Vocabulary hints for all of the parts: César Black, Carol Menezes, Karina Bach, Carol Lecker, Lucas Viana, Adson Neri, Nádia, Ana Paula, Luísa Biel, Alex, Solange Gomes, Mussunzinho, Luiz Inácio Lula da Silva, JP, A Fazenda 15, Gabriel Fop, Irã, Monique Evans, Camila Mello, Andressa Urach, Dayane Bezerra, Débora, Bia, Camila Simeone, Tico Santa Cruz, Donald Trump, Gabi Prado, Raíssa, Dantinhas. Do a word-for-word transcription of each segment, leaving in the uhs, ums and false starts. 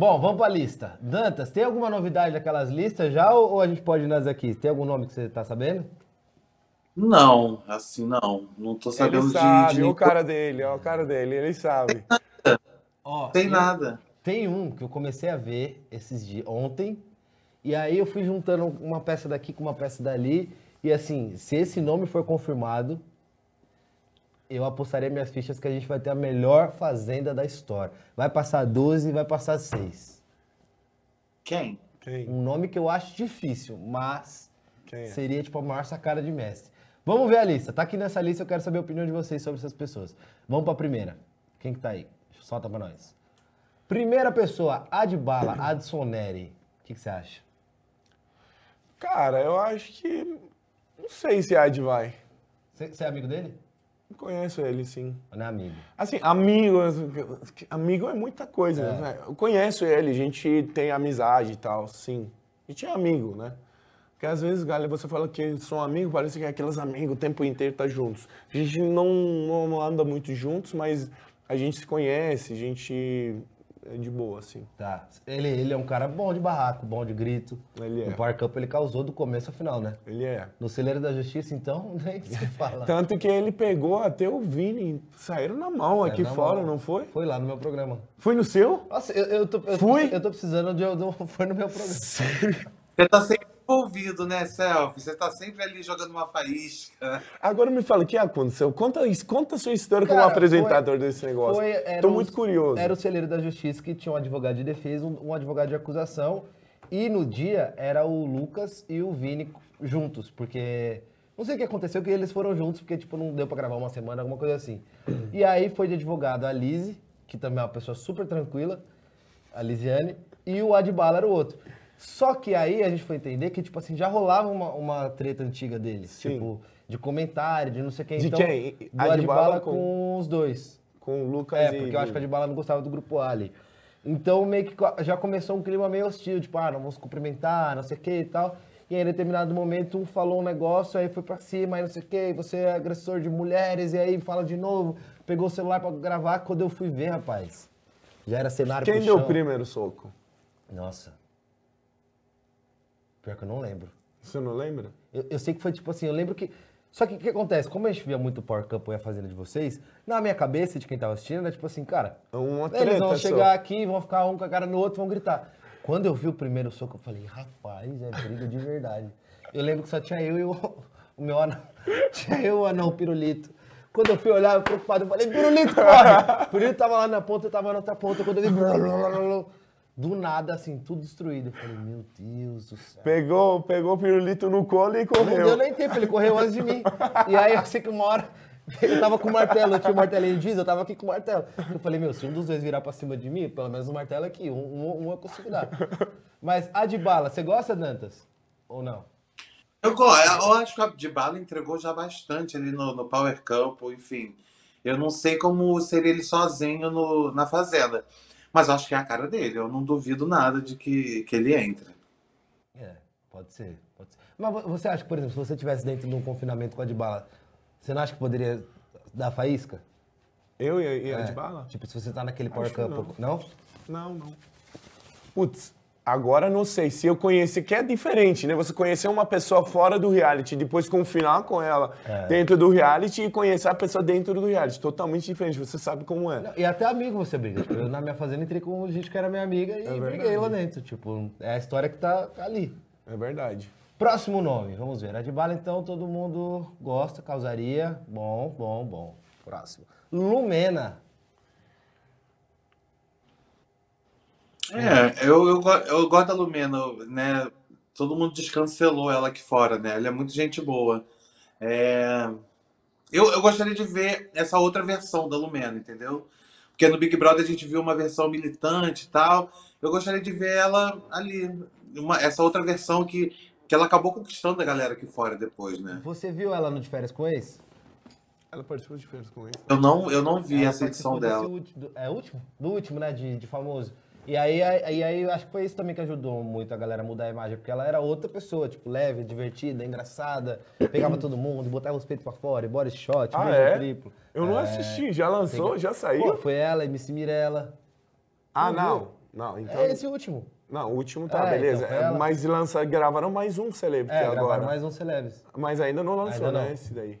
Bom, vamos para a lista. Dantas, tem alguma novidade daquelas listas já ou, ou a gente pode ir nas aqui? Tem algum nome que você está sabendo? Não, assim não. Não tô sabendo ele sabe, de. Ele sabe, o cara dele, ó, o cara dele, ele sabe. Tem nada. Ó, tem eu, nada. Tem um que eu comecei a ver esses dias, ontem, e aí eu fui juntando uma peça daqui com uma peça dali, e assim, se esse nome for confirmado, eu apostaria minhas fichas que a gente vai ter a melhor fazenda da história. Vai passar doze e vai passar seis. Quem? Quem? Um nome que eu acho difícil, mas é? Seria tipo a maior sacada de mestre. Vamos ver a lista. Tá aqui nessa lista, eu quero saber a opinião de vocês sobre essas pessoas. Vamos pra primeira. Quem que tá aí? Solta pra nós. Primeira pessoa, Hadballa, Adson Neri. O que que você acha? Cara, eu acho que... Não sei se Ad vai. Você é amigo dele? Conheço ele, sim. Não é amigo. Assim, amigo, amigo é muita coisa, é. Né? Eu conheço ele, a gente tem amizade e tal, sim. A gente é amigo, né? Porque às vezes, galera, você fala que são amigos, parece que é aqueles amigos o tempo inteiro tá juntos. A gente não, não anda muito juntos, mas a gente se conhece, a gente é de boa, assim. Tá. Ele, ele é um cara bom de barraco, bom de grito. Ele é. No Power Cup ele causou do começo ao final, né? Ele é. No Celeiro da Justiça, então, nem se fala. Tanto que ele pegou até o Vini, saíram na mão aqui fora, não foi? Foi lá no meu programa. Foi no seu? Nossa, eu, eu, tô, eu, Fui? eu tô precisando de... Foi no meu programa. Sério? Você tá sempre envolvido, né, Selfie? Você tá sempre ali jogando uma faísca. Agora me fala, o que aconteceu? Conta, conta a sua história Cara, como apresentador foi, desse negócio. Foi, Tô muito um, curioso. Era o Celeiro da Justiça que tinha um advogado de defesa, um, um advogado de acusação. E no dia era o Lucas e o Vini juntos, porque... Não sei o que aconteceu, que eles foram juntos, porque tipo não deu pra gravar uma semana, alguma coisa assim. E aí foi de advogado a Lise, que também é uma pessoa super tranquila, a Lisiane, e o Hadballa era o outro. Só que aí a gente foi entender que, tipo assim, já rolava uma, uma treta antiga deles. Sim. Tipo, de comentário, de não sei quem. De então, quem? Do Hadballa com... com os dois. Com o Lucas é, e... É, porque eu acho que o Hadballa não gostava do grupo Ali. Então, meio que já começou um clima meio hostil. Tipo, ah, não vamos cumprimentar, não sei o que e tal. E aí, em determinado momento, um falou um negócio, aí foi pra cima, aí não sei o que. Você é agressor de mulheres, e aí fala de novo. Pegou o celular pra gravar. Quando eu fui ver, rapaz, já era cenário pro chão. Quem deu o primeiro soco? Nossa. Pior que eu não lembro. Você não lembra? Eu, eu sei que foi tipo assim, eu lembro que... Só que o que acontece? Como a gente via muito o Power Cup e a Fazenda de vocês, na minha cabeça, de quem tava assistindo, era tipo assim, cara... Uma treta eles vão chegar só. Aqui, vão ficar um com a cara no outro, vão gritar. Quando eu vi o primeiro soco, eu falei, rapaz, é briga de verdade. Eu lembro que só tinha eu e o, o meu anão. Tinha eu e o anão pirulito. Quando eu fui olhar, eu preocupado, eu falei, pirulito, corre! Pirulito tava lá na ponta, eu tava na outra ponta. Quando eu vi... Do nada, assim, tudo destruído. Eu falei, meu Deus do céu. Pegou, pegou o pirulito no colo e correu. Não deu nem tempo, ele correu antes de mim. E aí, eu sei que uma hora, ele tava com o martelo, eu tinha o martelinho de giz, eu tava aqui com o martelo. Eu falei, meu, se um dos dois virar pra cima de mim, pelo menos o martelo aqui, um, um, um eu consigo dar. Mas Hadballa, você gosta, Dantas? Ou não? Eu gosto, eu acho que o Hadballa entregou já bastante ali no, no Power Camp, enfim. Eu não sei como seria ele sozinho no, na Fazenda. Mas eu acho que é a cara dele, eu não duvido nada de que, que ele entra. É, pode ser, pode ser. Mas você acha que, por exemplo, se você estivesse dentro de um confinamento com a Hadballa, você não acha que poderia dar faísca? Eu e, e é, a Hadballa? Tipo, se você tá naquele Power Cup, não. não? Não, não. Putz, agora não sei, se eu conhecer, que é diferente, né? Você conhecer uma pessoa fora do reality, depois confinar com ela é. dentro do reality e conhecer a pessoa dentro do reality. Totalmente diferente, você sabe como é. Não, e até amigo você briga. Tipo, eu na minha fazenda entrei com gente que era minha amiga e é briguei lá dentro. Tipo, é a história que tá ali. É verdade. Próximo nome, vamos ver. Hadballa, então, todo mundo gosta, causaria. Bom, bom, bom. Próximo. Lumena. É, eu, eu, eu gosto da Lumena, né? Todo mundo descancelou ela aqui fora, né? Ela é muito gente boa. É... Eu, eu gostaria de ver essa outra versão da Lumena, entendeu? Porque no Big Brother a gente viu uma versão militante e tal. Eu gostaria de ver ela ali, uma, essa outra versão que, que ela acabou conquistando a galera aqui fora depois, né? Você viu ela no De Férias com Ex? Ela participou de Férias com Ex. Eu não, eu não vi ela essa edição dela. Último, é o último? Do último, né? De, de famoso. E aí, aí, aí, acho que foi isso também que ajudou muito a galera a mudar a imagem, porque ela era outra pessoa, tipo, leve, divertida, engraçada, pegava todo mundo, botava os peitos pra fora, body shot, ah, é? triplo. Eu não é... assisti, já lançou, tem... já saiu? Pô, foi ela, M C Mirella. Ah, não. não. Não, então... É esse último. Não, o último tá, é, beleza. Então mas lança, gravaram mais um Celebs é, agora. mais um Celebs. Mas ainda não lançou, ainda não. né, esse daí.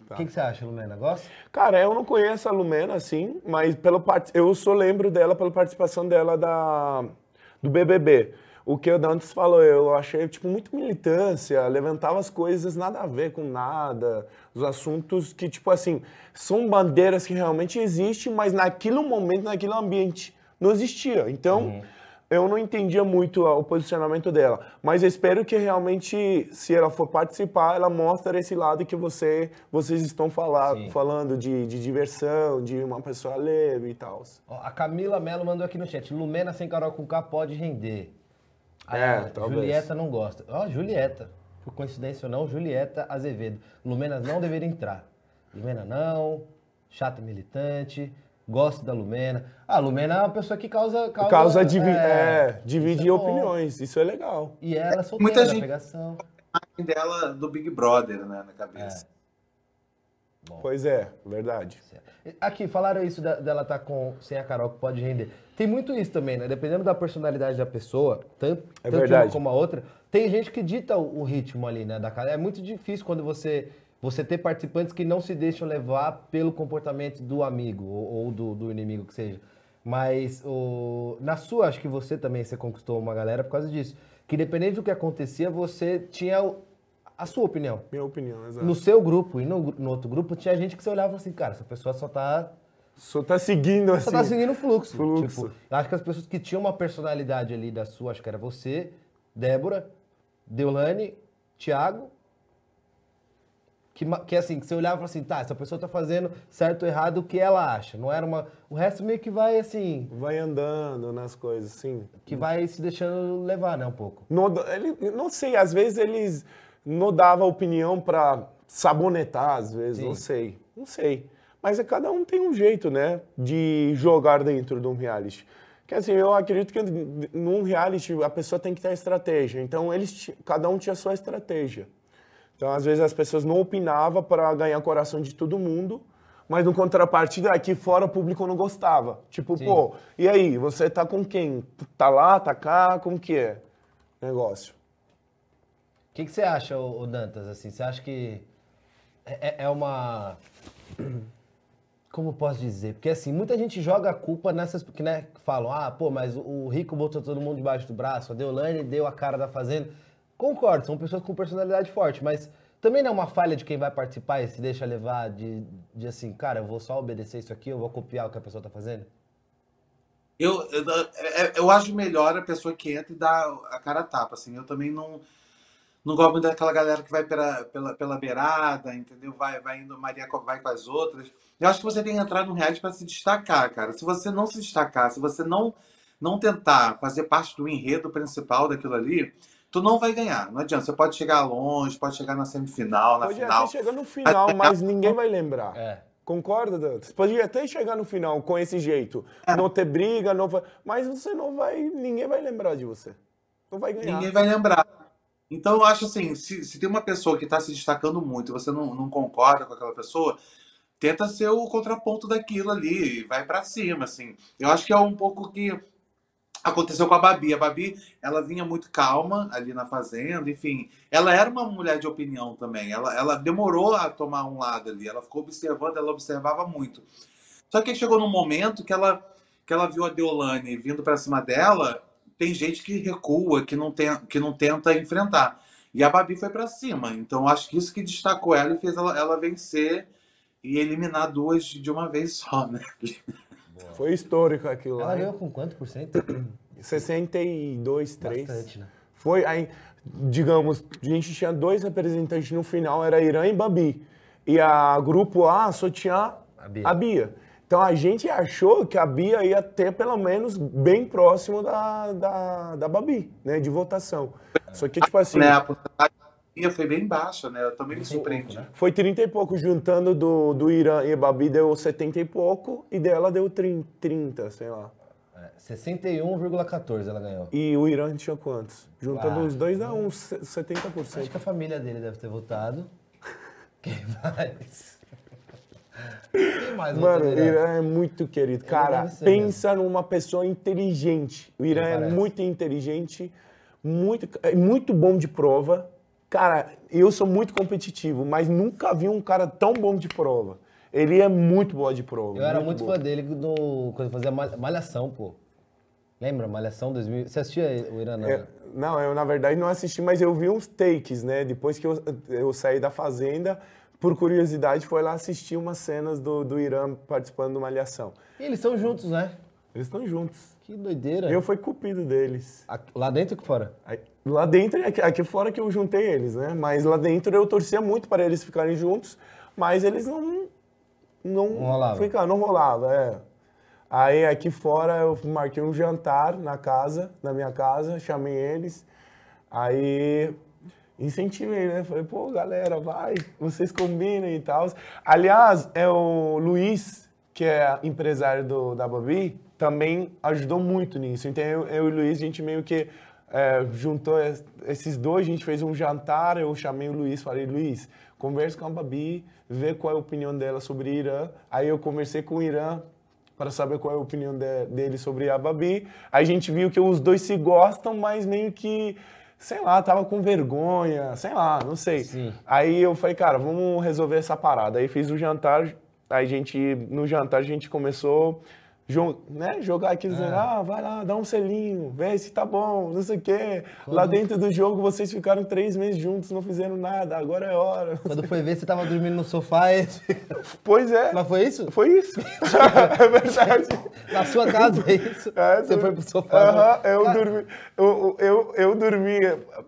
O tá. que, que você acha, Lumena? Gosta? Cara, eu não conheço a Lumena, assim, mas pelo part... eu só lembro dela pela participação dela da... do B B B. O que o Dantes falou, eu achei, tipo, muito militância, levantava as coisas nada a ver com nada, os assuntos que, tipo assim, são bandeiras que realmente existem, mas naquele momento, naquele ambiente, não existia. Então, uhum. eu não entendia muito o posicionamento dela, mas eu espero que realmente, se ela for participar, ela mostre esse lado que você, vocês estão falar, falando de, de diversão, de uma pessoa leve e tal. A Camila Mello mandou aqui no chat, Lumena sem Carol com K pode render. Ah, é, Julieta não gosta. Ó, oh, Julieta. Por coincidência ou não, Julieta Azevedo. Lumena não deveria entrar. Lumena não. Chato militante. Gosto da Lumena. Ah, Lumena é uma pessoa que causa... Causa, causa divi é, é, dividir isso é opiniões. Isso é legal. E ela solteira muita gente pegação. Dela do Big Brother, né, na cabeça. É. Bom. Pois é, verdade. Aqui, falaram isso da, dela estar tá com sem a Carol que pode render. Tem muito isso também, né? Dependendo da personalidade da pessoa, tanto, é tanto uma como a outra, tem gente que dita o, o ritmo ali, né? Da cara. É muito difícil quando você, você ter participantes que não se deixam levar pelo comportamento do amigo ou, ou do, do inimigo que seja. Mas o, na sua, acho que você também você conquistou uma galera por causa disso. Que dependendo do que acontecia, você tinha... A sua opinião. Minha opinião, exato. No seu grupo e no, no outro grupo, tinha gente que você olhava assim, cara, essa pessoa só tá... Só tá seguindo, só assim. Só tá seguindo o fluxo. Fluxo. Tipo, eu acho que as pessoas que tinham uma personalidade ali da sua, acho que era você, Débora, Deolane, Thiago, que, que assim, que você olhava e falava assim, tá, essa pessoa tá fazendo certo ou errado o que ela acha. Não era uma... O resto meio que vai assim... Vai andando nas coisas, sim. Que vai se deixando levar, né, um pouco. Não, ele, não sei, às vezes eles... Não dava opinião para sabonetar, às vezes, Sim. não sei. Não sei. Mas é, cada um tem um jeito, né? De jogar dentro de um reality. Porque, assim, eu acredito que num reality a pessoa tem que ter estratégia. Então, eles, cada um tinha a sua estratégia. Então, às vezes, as pessoas não opinavam para ganhar o coração de todo mundo, mas, no contrapartida, aqui fora o público não gostava. Tipo, Sim. pô, e aí? Você tá com quem? Tá lá, tá cá? Como que é o negócio? O que, que você acha, o Dantas, assim? Você acha que é, é uma... Como eu posso dizer? Porque, assim, muita gente joga a culpa nessas... Que, né, falam, ah, pô, mas o Rico botou todo mundo debaixo do braço, a Deolane deu a cara da Fazenda. Concordo, são pessoas com personalidade forte, mas também não é uma falha de quem vai participar e se deixa levar de, de assim, cara, eu vou só obedecer isso aqui, eu vou copiar o que a pessoa tá fazendo? Eu, eu, eu acho melhor a pessoa que entra e dá a cara a tapa, assim. Eu também não... Não gosto muito daquela galera que vai pela, pela, pela beirada, entendeu? Vai, vai indo, Maria vai com as outras. Eu acho que você tem que entrar num reality para se destacar, cara. Se você não se destacar, se você não, não tentar fazer parte do enredo principal daquilo ali, tu não vai ganhar. Não adianta. Você pode chegar longe, pode chegar na semifinal, na pode final. Pode até chegar no final, até... mas ninguém vai lembrar. É. Concorda, Dantas? Pode até chegar no final com esse jeito. É. Não ter briga, não... mas você não vai... Ninguém vai lembrar de você. Não vai ganhar. Ninguém vai lembrar. Então, eu acho assim, se, se tem uma pessoa que está se destacando muito e você não, não concorda com aquela pessoa, tenta ser o contraponto daquilo ali e vai para cima, assim. Eu acho que é um pouco que aconteceu com a Babi. A Babi, ela vinha muito calma ali na Fazenda, enfim. Ela era uma mulher de opinião também. Ela, ela demorou a tomar um lado ali. Ela ficou observando, ela observava muito. Só que chegou num momento que ela, que ela viu a Deolane vindo para cima dela... Tem gente que recua, que não, tem, que não tenta enfrentar. E a Babi foi para cima. Então, acho que isso que destacou ela e fez ela, ela vencer e eliminar duas de uma vez só, né? Boa. Foi histórico aquilo ela lá. Ela ganhou com quanto por cento? sessenta e dois, três. Bastante, né? Foi, aí, digamos, a gente tinha dois representantes no final, era Irã e Babi. E a grupo A só tinha a Bia. A Bia. Então, a gente achou que a Bia ia ter, pelo menos, bem próximo da, da, da Babi, né? De votação. Só que, tipo assim... A porcentagem da Bia foi bem baixa, né? Eu também me surpreendi. Foi trinta e pouco, juntando do, do Irã e a Babi deu setenta e pouco, e dela deu trinta, sei lá. sessenta e um vírgula quatorze ela ganhou. E o Irã tinha quantos? Juntando ah, os dois dá uns setenta por cento. Acho que a família dele deve ter votado. Quem mais... Mais Mano, o Irã é muito querido. Cara, pensa mesmo. numa pessoa inteligente. O Irã é muito inteligente, muito, muito bom de prova. Cara, eu sou muito competitivo, mas nunca vi um cara tão bom de prova. Ele é muito bom de prova. Eu era muito, muito fã dele do, quando fazia Malhação, pô. Lembra? Malhação dois mil... Você assistia o Irã? Não, é, não, eu na verdade não assisti, mas eu vi uns takes, né? Depois que eu, eu saí da Fazenda... Por curiosidade, foi lá assistir umas cenas do, do Irã participando de uma Malhação. E eles estão juntos, né? Eles estão juntos. Que doideira. Eu fui cupido deles. Aqui, lá dentro ou aqui fora? Aí, lá dentro e aqui, aqui fora que eu juntei eles, né? Mas lá dentro eu torcia muito para eles ficarem juntos, mas eles não... Não, não rolava. Fica, não rolava, é. Aí aqui fora eu marquei um jantar na casa, na minha casa, chamei eles, aí... Incentivei, né? Falei, pô, galera, vai, vocês combinem e tal. Aliás, é o Luiz, que é empresário do, da Babi, também ajudou muito nisso. Então, eu, eu e o Luiz, a gente meio que é, juntou esses dois, a gente fez um jantar, eu chamei o Luiz, falei, Luiz, conversa com a Babi, vê qual é a opinião dela sobre o Irã. Aí eu conversei com o Irã para saber qual é a opinião de, dele sobre a Babi. Aí a gente viu que os dois se gostam, mas meio que... Sei lá, tava com vergonha, sei lá, não sei. Sim. Aí eu falei, cara, vamos resolver essa parada. Aí fiz o jantar, aí a gente, no jantar a gente começou jo né, jogar aqui, dizendo, ah, vai lá, dá um selinho, vê se tá bom, não sei o quê. Como? Lá dentro do jogo vocês ficaram três meses juntos, não fizeram nada, agora é hora. Quando foi ver, você tava dormindo no sofá e... Pois é. Mas foi isso? Foi isso. É verdade. Na sua casa, é isso? É, você foi pro sofá. Uh-huh, eu, ah. dormi, eu, eu, eu dormi,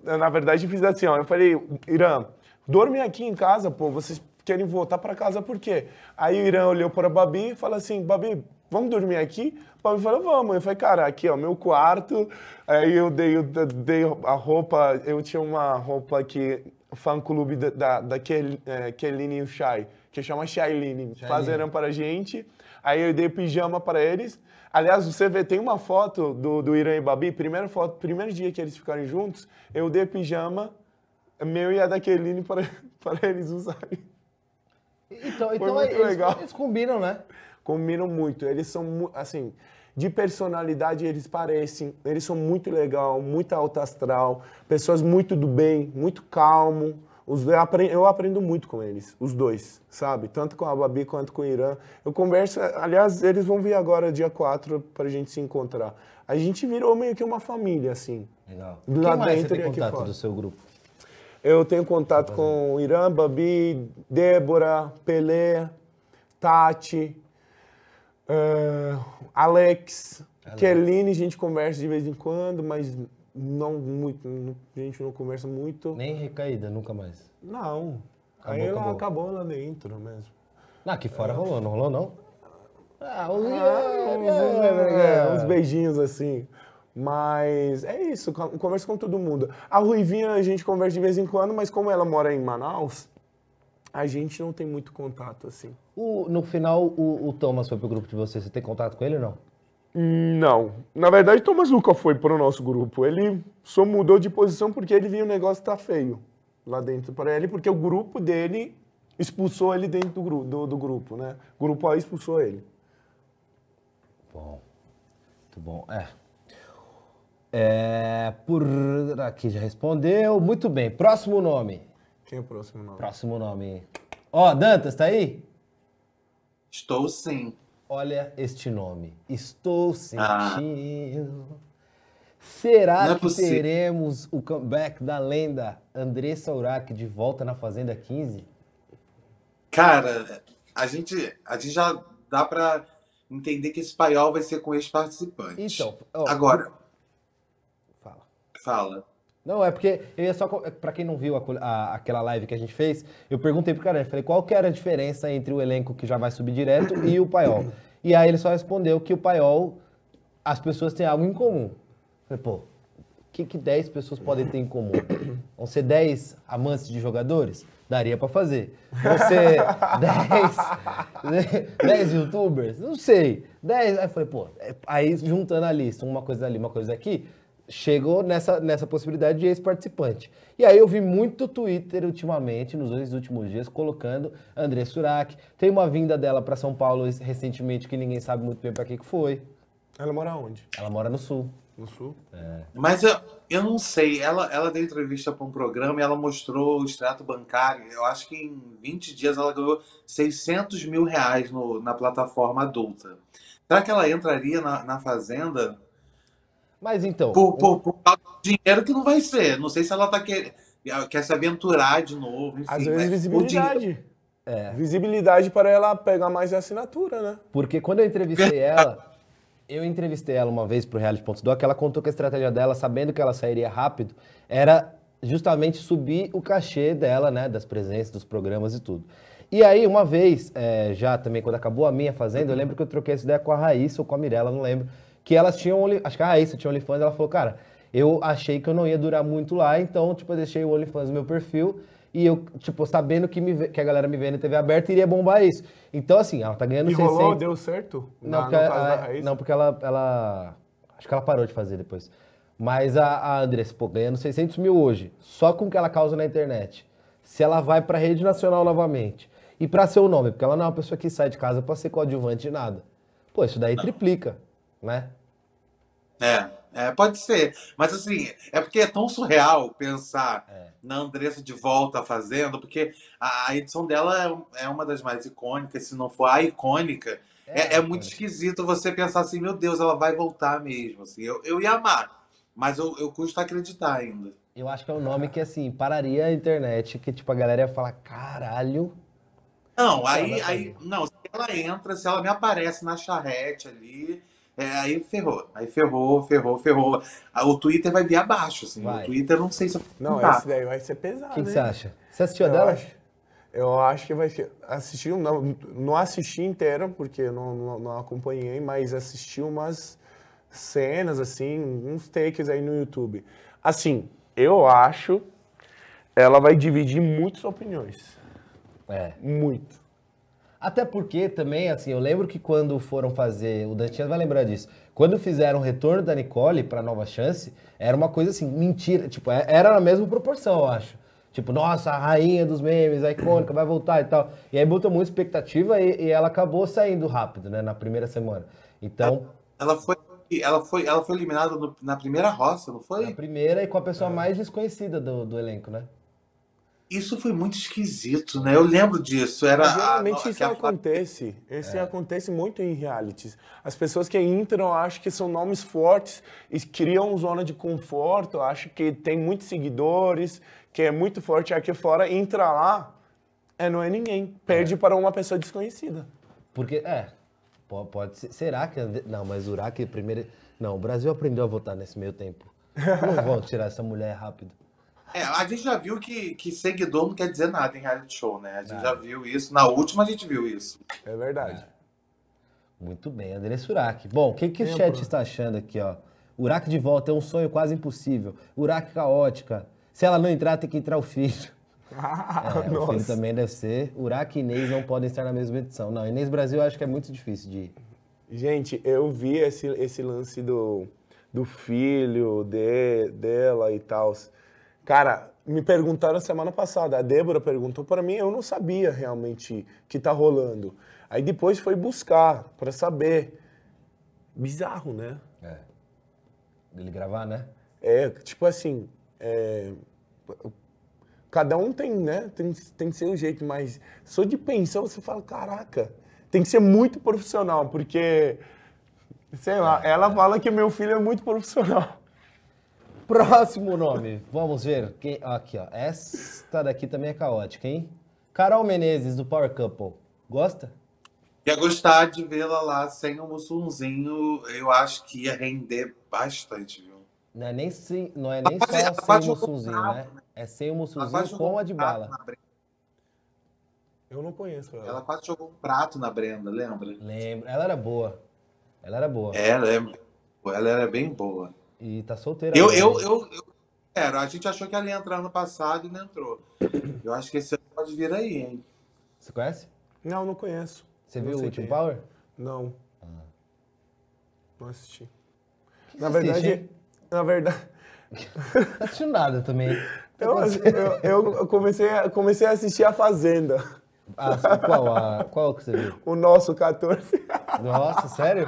na verdade fiz assim, ó, eu falei, Irã, dorme aqui em casa, pô, vocês querem voltar pra casa por quê? Aí o Irã olhou pra Babi e falou assim, Babi, vamos dormir aqui? O Babi falou, vamos. Eu falei, cara, aqui, ó, meu quarto. Aí eu dei, eu dei a roupa, eu tinha uma roupa que fã-clube da, da, da Kerline e o Shai, que chama Shailine, fizeram para a gente. Aí eu dei pijama para eles. Aliás, você vê, tem uma foto do, do Irã e Babi, primeira foto, primeiro dia que eles ficaram juntos, eu dei pijama, meu e a da Kerline, para, para eles usarem. Então, então eles, legal. eles combinam, né? Combinam muito, eles são, assim, de personalidade eles parecem, eles são muito legal, muito alto astral, pessoas muito do bem, muito calmo, os, eu, aprendo, eu aprendo muito com eles, os dois, sabe? Tanto com a Babi quanto com o Irã. Eu converso, aliás, eles vão vir agora dia quatro pra gente se encontrar. A gente virou meio que uma família, assim. Legal. Quem mais você tem contato do seu grupo? Eu tenho contato com o Irã, Babi, Débora, Pelé, Tati... Uh, Alex, Alex. Kerline, a gente conversa de vez em quando, mas não muito, não, a gente não conversa muito. Nem recaída, nunca mais? Não, acabou, aí acabou. acabou lá dentro mesmo. Não, aqui fora é. rolou, não rolou não? Ah, os, ah, os, os, os, os beijinhos assim, mas é isso, conversa com todo mundo. A Ruivinha a gente conversa de vez em quando, mas como ela mora em Manaus... A gente não tem muito contato, assim. O, no final, o, o Thomas foi pro grupo de vocês. Você tem contato com ele ou não? Não. Na verdade, o Thomas nunca foi pro nosso grupo. Ele só mudou de posição porque ele viu o negócio tá feio lá dentro para ele, porque o grupo dele expulsou ele dentro do, gru, do, do grupo, né? O grupo A expulsou ele. Bom. Muito bom. É. É... Por aqui já respondeu. Muito bem. Próximo nome. Quem é o próximo nome? Próximo nome. Ó, oh, Dantas, tá aí? Estou sim. Olha este nome. Estou sentindo. Ah. Será que possível. teremos o comeback da lenda Andressa Urach de volta na Fazenda quinze? Cara, a gente, a gente já dá pra entender que esse paiol vai ser com ex-participantes. Então, oh, agora. Fala. Fala. Não, é porque eu ia só... Pra quem não viu a, a, aquela live que a gente fez, eu perguntei pro Carelli, falei, qual que era a diferença entre o elenco que já vai subir direto e o paiol? E aí ele só respondeu que o paiol, as pessoas têm algo em comum. Eu falei, pô, o que, que dez pessoas podem ter em comum? Vão ser dez amantes de jogadores? Daria pra fazer. Vão ser dez youtubers? Não sei. dez... Aí eu falei, pô, aí juntando a lista, uma coisa ali, uma coisa aqui... chegou nessa, nessa possibilidade de ex-participante. E aí eu vi muito Twitter ultimamente, nos dois últimos dias, colocando Andressa Urach. Tem uma vinda dela para São Paulo recentemente que ninguém sabe muito bem para que que foi. Ela mora onde? Ela mora no Sul. No Sul? É. Mas eu, eu não sei, ela, ela deu entrevista para um programa e ela mostrou o extrato bancário. Eu acho que em vinte dias ela ganhou seiscentos mil reais no, na plataforma adulta. Será que ela entraria na, na Fazenda? Mas então... Por, por, por causa do dinheiro que não vai ser. Não sei se ela tá quer, quer se aventurar de novo. Enfim, às vezes visibilidade. É. Visibilidade para ela pegar mais assinatura, né? Porque quando eu entrevistei ela... Eu entrevistei ela uma vez para o Reality ponto doc, ela contou que a estratégia dela, sabendo que ela sairia rápido, era justamente subir o cachê dela, né, das presenças, dos programas e tudo. E aí, uma vez, é, já também quando acabou a minha Fazenda, eu lembro que eu troquei essa ideia com a Raíssa ou com a Mirella, não lembro, que elas tinham, acho que a Raíssa tinha OnlyFans, ela falou, cara, eu achei que eu não ia durar muito lá, então, tipo, eu deixei o OnlyFans no meu perfil, e eu, tipo, sabendo que, me, que a galera me vê na T V aberta, iria bombar isso. Então, assim, ela tá ganhando seiscentos... E rolou, deu certo? Não, porque, ela, da Raíssa. Não, porque ela, ela... Acho que ela parou de fazer depois. Mas a, a Andressa, pô, ganhando seiscentos mil hoje, só com o que ela causa na internet. Se ela vai pra rede nacional novamente, e pra seu nome, porque ela não é uma pessoa que sai de casa pra ser coadjuvante de nada. Pô, isso daí não. Triplica, né? É... É, pode ser, mas assim, é porque é tão surreal pensar é. na Andressa de volta à Fazenda, porque a, a edição dela é, é uma das mais icônicas, se não for a icônica, é, é, é muito esquisito você pensar assim, meu Deus, ela vai voltar mesmo, assim, eu, eu ia amar, mas eu, eu custa acreditar ainda. Eu acho que é um nome que, assim, pararia a internet, que tipo, a galera ia falar, caralho... Não, aí, aí, não, se ela entra, se ela me aparece na charrete ali... É, aí ferrou, aí ferrou, ferrou, ferrou. O Twitter vai vir abaixo, assim. Vai. O Twitter, não sei se... Não, tá. Esse daí vai ser pesado, que que né? O que você acha? Você assistiu a dela? Acho, eu acho que vai ser... Assisti, não, não assisti inteira, porque eu não, não, não acompanhei, mas assisti umas cenas, assim, uns takes aí no YouTube. Assim, eu acho ela vai dividir muitas opiniões. É. Muito. Até porque também, assim, eu lembro que quando foram fazer, o Dantinhas vai lembrar disso, quando fizeram o retorno da Nicole pra Nova Chance, era uma coisa assim, mentira, tipo, era na mesma proporção, eu acho. Tipo, nossa, a rainha dos memes, a icônica, vai voltar e tal. E aí botou muita expectativa e, e ela acabou saindo rápido, né, na primeira semana. Então... Ela, ela foi... Ela foi, ela foi eliminada no, na primeira roça, não foi? Na primeira e com a pessoa é. mais desconhecida do, do elenco, né? Isso foi muito esquisito, né? Eu lembro disso. Era geralmente isso a... acontece. Isso é. acontece muito em realities. As pessoas que entram acham que são nomes fortes e criam zona de conforto, acham que tem muitos seguidores, que é muito forte aqui fora, entra lá, é, não é ninguém. Perde é. para uma pessoa desconhecida. Porque, é, pode ser. Será que... Não, mas Urach primeiro... Não, o Brasil aprendeu a votar nesse meio tempo. Não vão tirar essa mulher rápido. É, a gente já viu que, que seguidor não quer dizer nada em reality show, né? A gente ah. já viu isso. Na última a gente viu isso. É verdade. É. Muito bem, Andressa Urach. Bom, o que, que o chat problema. está achando aqui, ó? Urach de volta é um sonho quase impossível. Urach caótica. Se ela não entrar, tem que entrar o filho. Ah, é, o filho também deve ser. Urach e Inês não podem estar na mesma edição. Não, Inês Brasil eu acho que é muito difícil de ir. Gente, eu vi esse, esse lance do, do filho de, dela e tal. Cara, me perguntaram semana passada, a Débora perguntou para mim, eu não sabia realmente que tá rolando. Aí depois foi buscar para saber. Bizarro, né? É. Dele gravar, né? É, tipo assim, é... cada um tem, né? Tem, tem que ser um jeito, mas só de pensar você fala, caraca, tem que ser muito profissional, porque, sei lá, é, ela é. fala que meu filho é muito profissional. Próximo nome, vamos ver. Quem... Aqui, ó. Esta daqui também é caótica, hein? Carol Menezes, do Power Couple. Gosta? Ia gostar de vê-la lá sem o Mussunzinho. Eu acho que ia render bastante, viu? Não é nem, sem... Não é nem só sem o Mussunzinho, né? É sem o Mussunzinho com a Dybala. Eu não conheço ela. Ela quase jogou um prato na Brenda, lembra? Lembro. Ela era boa. Ela era boa. É, lembro. Ela era bem boa. E tá solteira. Eu, eu, eu, eu, era, a gente achou que ela ia entrar ano passado e não entrou. Eu acho que esse ano pode vir aí, hein? Você conhece? Não, não conheço. Você não viu o último Power? Não. Ah. Não assisti. Que Na verdade, assiste? na verdade... Não assistiu nada também. Então, eu, eu comecei, a, comecei a assistir A Fazenda. Ah, qual, a, qual que você viu? O Nosso catorze. Nossa, sério?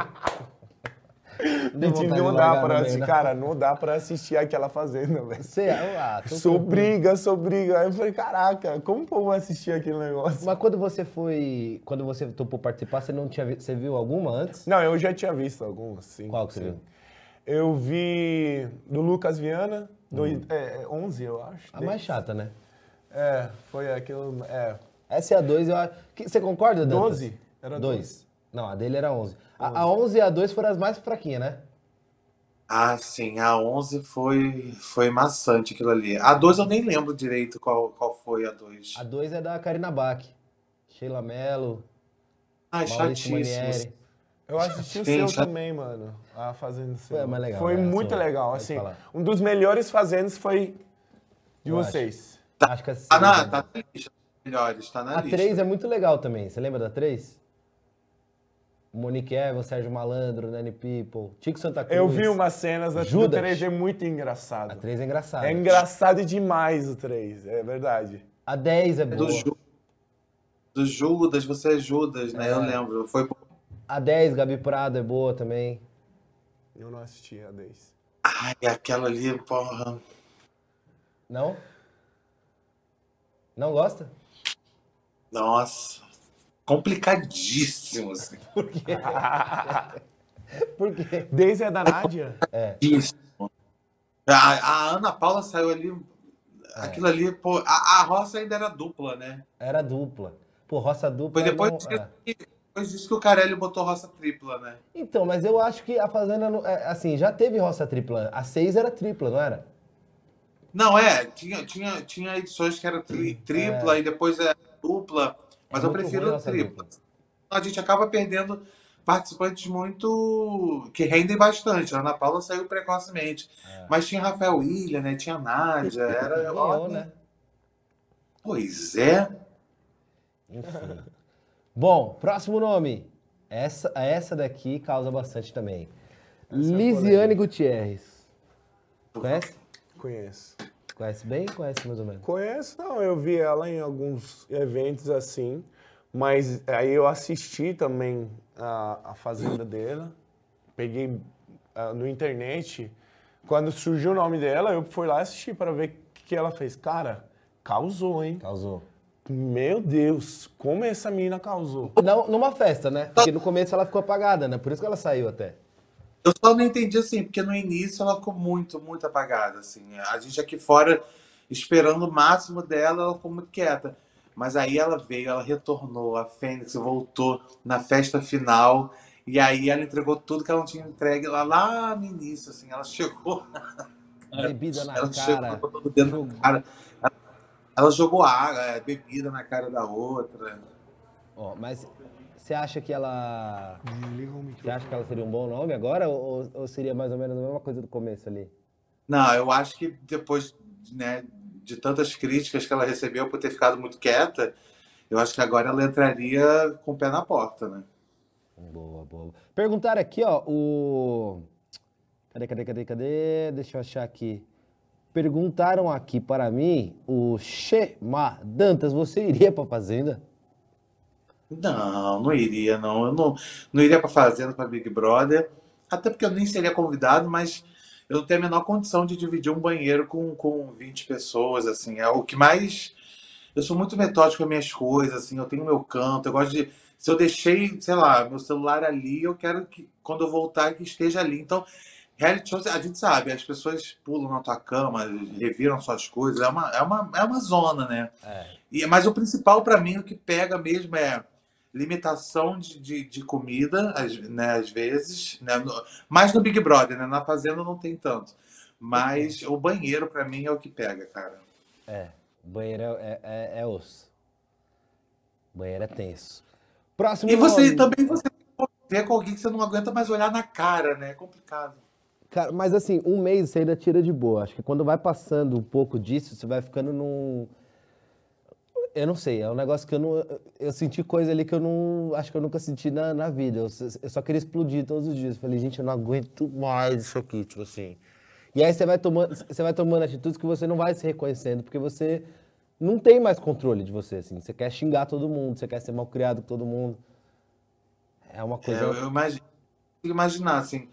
Não, gente, não dá pra assistir, cara, não dá pra assistir aquela Fazenda, velho. Ah, sobriga, sobriga. Aí eu falei, caraca, como o povo vai assistir aquele negócio? Mas quando você foi, quando você topou participar, você não tinha visto, você viu alguma antes? Não, eu já tinha visto algumas, sim. Qual que sim. você viu? Eu vi do Lucas Viana, do, hum. é, onze, eu acho. A dele. Mais chata, né? É, foi aquilo, é. Essa é a dois, eu acho. Você concorda, Dantas? doze? Era dois. Não, a dele era onze. A, a onze e a dois foram as mais fraquinhas, né? Ah, sim. A onze foi, foi maçante aquilo ali. A dois eu nem lembro direito qual, qual foi a dois. A dois é da Karina Bach. Sheila Mello. Ai, chatíssimo. Eu assisti o seu também, mano. A Fazenda do Seu. Foi mais legal. Foi né? muito assim, legal, assim. Um dos melhores Fazendas foi de eu vocês. Acho, acho que assim, ah, não, tá na lista. Melhores, tá na a lista. A três é muito legal também. Você lembra da três? Monique Evans, Sérgio Malandro, Nanny People, Tico Santa Cruz. Eu vi umas cenas da três, é muito engraçado. A três é engraçado. É engraçado demais o três, é verdade. A dez é boa. Do, Ju... Do Judas, você é Judas, né? É. Eu lembro. Foi... A dez, Gabi Prado, é boa também. Eu não assisti a dez. Ai, aquela ali, porra. Não? Não gosta? Nossa. Complicadíssimo, assim. Por quê? Por quê? Desde a da Nádia? É. Isso. A, a Ana Paula saiu ali... É. Aquilo ali, pô... A, a roça ainda era dupla, né? Era dupla. Pô, roça dupla... Foi depois, não, que, é. depois disso que o Carelli botou roça tripla, né? Então, mas eu acho que a Fazenda... Assim, já teve roça tripla. A seis era tripla, não era? Não, é. Tinha, tinha, tinha edições que era tri, tripla é. e depois era dupla... Mas é eu prefiro a tripla. A gente acaba perdendo participantes muito... que rendem bastante. A Ana Paula saiu precocemente. É. Mas tinha Rafael William, né? Tinha Nádia. Era... Eu, ó, né? Pois é. Enfim. Bom, próximo nome. Essa, essa daqui causa bastante também. Essa Lisiane é Gutierrez. Conhece? Conheço. Conhece bem? Conhece mais ou menos? Conheço, não. Eu vi ela em alguns eventos assim, mas aí eu assisti também a, a Fazenda dela. Peguei uh, no internet. Quando surgiu o nome dela, eu fui lá assistir para ver o que, que ela fez. Cara, causou, hein? Causou. Meu Deus, como essa menina causou. Não, numa festa, né? Porque no começo ela ficou apagada, né? Por isso que ela saiu até. Eu só não entendi, assim, porque no início ela ficou muito, muito apagada, assim. A gente aqui fora, esperando o máximo dela, ela ficou muito quieta. Mas aí ela veio, ela retornou, a Fênix voltou na festa final. E aí ela entregou tudo que ela não tinha entregue lá, lá no início, assim. Ela chegou... Bebida na ela cara. Chegou dentro da cara. Ela, ela jogou água, bebida na cara da outra. Ó, oh, mas... Você acha que ela... Você acha que ela seria um bom nome agora? Ou, ou seria mais ou menos a mesma coisa do começo ali? Não, eu acho que depois, né, de tantas críticas que ela recebeu por ter ficado muito quieta, eu acho que agora ela entraria com o pé na porta, né? Boa, boa. Perguntaram aqui, ó, o... Cadê, cadê, cadê, cadê? Deixa eu achar aqui. Perguntaram aqui para mim, o Chema Dantas, você iria pra Fazenda? Não, não iria, não. Eu não, não iria para Fazenda, para Big Brother. Até porque eu nem seria convidado, mas eu não tenho a menor condição de dividir um banheiro com, com vinte pessoas, assim. É o que mais... Eu sou muito metódico com as minhas coisas, assim. Eu tenho meu canto, eu gosto de... Se eu deixei, sei lá, meu celular ali, eu quero que, quando eu voltar, que esteja ali. Então, reality show, a gente sabe, as pessoas pulam na tua cama, reviram suas coisas. É uma, é uma, é uma zona, né? É. E, mas o principal, para mim, o que pega mesmo é... limitação de, de, de comida, né, às vezes, né, no, mais no Big Brother, né, na Fazenda não tem tanto, mas uhum. o banheiro pra mim é o que pega, cara. É, o banheiro é, é, é osso, o banheiro é tenso. Próximo. E você nome... também você vê com alguém que você não aguenta mais olhar na cara, né, é complicado. Cara, mas assim, um mês você ainda tira de boa, acho que quando vai passando um pouco disso, você vai ficando num... Eu não sei, é um negócio que eu não... Eu senti coisa ali que eu não... Acho que eu nunca senti na, na vida. Eu, eu só queria explodir todos os dias. Falei, gente, eu não aguento mais isso aqui, tipo assim. E aí você vai tomando, você vai tomando atitudes que você não vai se reconhecendo, porque você não tem mais controle de você, assim. Você quer xingar todo mundo, você quer ser mal criado com todo mundo. É uma coisa... É, eu eu imagino, imaginar, assim,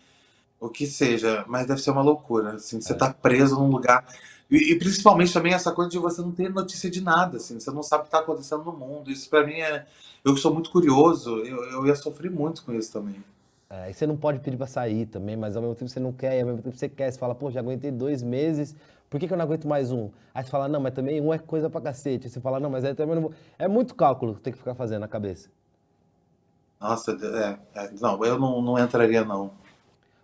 o que seja, mas deve ser uma loucura, assim. Você é. tá preso num lugar... E, e principalmente também essa coisa de você não ter notícia de nada, assim. Você não sabe o que está acontecendo no mundo. Isso pra mim é... Eu que sou muito curioso, eu, eu ia sofrer muito com isso também. É, e você não pode pedir pra sair também, mas ao mesmo tempo você não quer, e ao mesmo tempo você quer. Você fala, pô, já aguentei dois meses, por que que eu não aguento mais um? Aí você fala, não, mas também um é coisa pra cacete. Aí você fala, não, mas aí também não vou... É muito cálculo que tem que ficar fazendo na cabeça. Nossa, é, é, não, eu não, não entraria, não.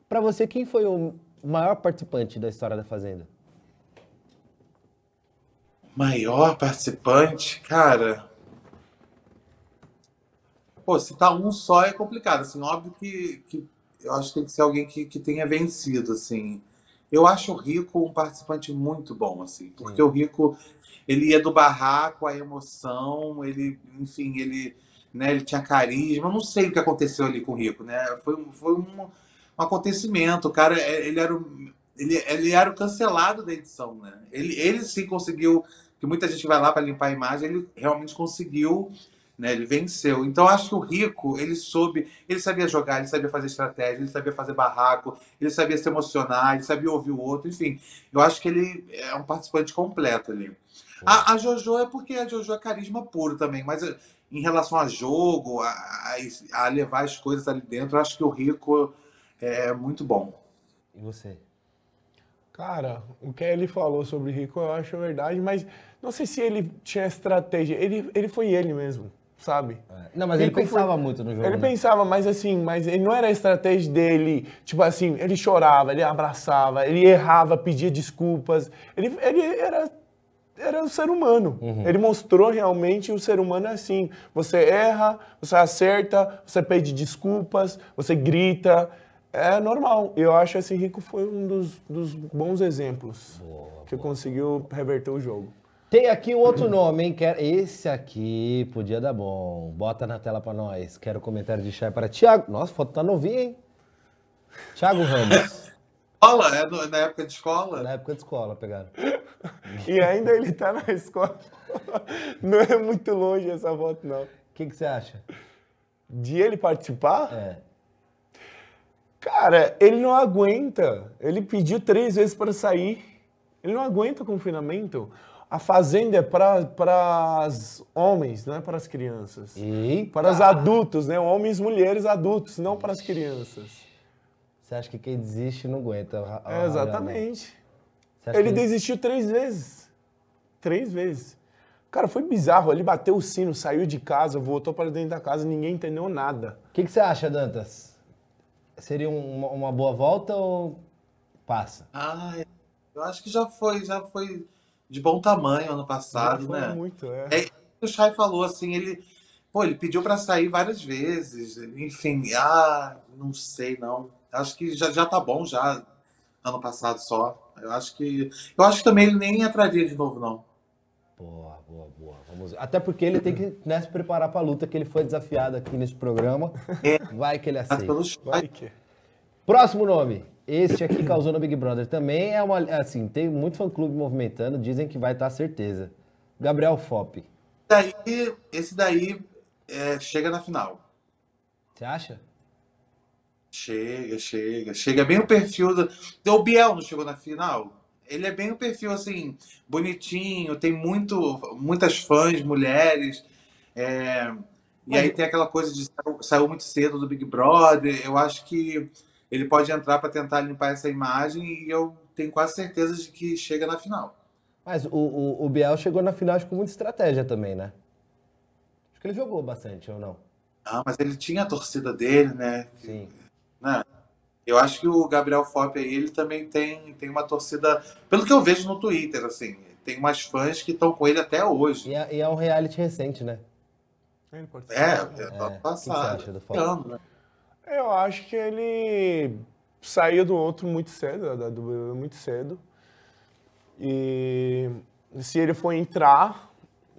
Pra você, quem foi o maior participante da história da Fazenda? Maior participante? Cara... Pô, citar um só é complicado, assim, óbvio que, que eu acho que tem que ser alguém que, que tenha vencido, assim. Eu acho o Rico um participante muito bom, assim, porque hum. o Rico, ele ia do barraco, a emoção, ele, enfim, ele, né, ele tinha carisma. Eu não sei o que aconteceu ali com o Rico, né, foi, foi um, um acontecimento. O cara, ele era o, ele, ele era o cancelado da edição, né, ele, ele sim conseguiu, que muita gente vai lá para limpar a imagem, ele realmente conseguiu. Né, ele venceu. Então, acho que o Rico, ele soube, ele sabia jogar, ele sabia fazer estratégia, ele sabia fazer barraco, ele sabia se emocionar, ele sabia ouvir o outro, enfim. Eu acho que ele é um participante completo ali. A, a Jojo é porque a Jojo é carisma puro também, mas em relação a jogo, a, a levar as coisas ali dentro, acho que o Rico é muito bom. E você? Cara, o que ele falou sobre Rico eu acho verdade, mas não sei se ele tinha estratégia, ele, ele foi ele mesmo. Sabe? É. Não, mas ele, ele pensava foi... muito no jogo. Ele né? pensava, mas assim, mas ele não era a estratégia dele. Tipo assim, ele chorava, ele abraçava, ele errava, pedia desculpas. Ele, ele era, era um ser humano. Uhum. Ele mostrou realmente o ser humano é assim. Você erra, você acerta, você pede desculpas, você grita. É normal. Eu acho que esse Rico foi um dos, dos bons exemplos boa, que boa. conseguiu reverter o jogo. Tem aqui um outro nome, hein? Esse aqui podia dar bom. Bota na tela pra nós. Quero comentário de chá para Thiago. Nossa, a foto tá novinha, hein? Thiago Ramos. Escola? É do, na época de escola? Na época de escola, pegaram. E ainda ele tá na escola. Não é muito longe essa foto, não. O que que você acha? De ele participar? É. Cara, ele não aguenta. Ele pediu três vezes pra sair. Ele não aguenta o confinamento. A Fazenda é para os homens, não é para as crianças. Eita. Para os adultos, né? Homens, mulheres, adultos, não para as crianças. Você acha que quem desiste não aguenta? A, a, é, exatamente. A... Ele que... desistiu três vezes. Três vezes. Cara, foi bizarro. Ele bateu o sino, saiu de casa, voltou para dentro da casa, ninguém entendeu nada. O que, que você acha, Dantas? Seria uma, uma boa volta ou passa? Ah, eu acho que já foi, já foi... de bom tamanho ano passado, né? Muito, é. É, o Chay falou assim, ele, pô, ele pediu para sair várias vezes, enfim, ah, não sei não. Acho que já já tá bom já ano passado só. Eu acho que eu acho que também ele nem entraria de novo não. Boa, boa, boa. Vamos... Até porque ele tem que né, se preparar para a luta que ele foi desafiado aqui neste programa. É. Vai que ele aceita. Vai que... Próximo nome. Este aqui causou no Big Brother também, é uma, assim, tem muito fã-clube movimentando, dizem que vai estar certeza. Gabriel Fop. Daí, esse daí é, chega na final. Você acha? Chega, chega, chega. É bem o perfil do... O Biel não chegou na final? Ele é bem o perfil, assim, bonitinho, tem muito, muitas fãs, mulheres, é... e aí tem aquela coisa de saiu muito cedo do Big Brother, eu acho que ele pode entrar para tentar limpar essa imagem e eu tenho quase certeza de que chega na final. Mas o, o, o Biel chegou na final acho, com muita estratégia também, né? Acho que ele jogou bastante, ou não? Ah, mas ele tinha a torcida dele, né? Sim. Né? Eu acho que o Gabriel Fop aí, ele também tem, tem uma torcida... Pelo que eu vejo no Twitter, assim, tem umas fãs que estão com ele até hoje. E é, e é um reality recente, né? É, é, é ano passado. O que você acha do Fop? Né? Eu acho que ele saiu do outro muito cedo, da do muito cedo. E se ele for entrar,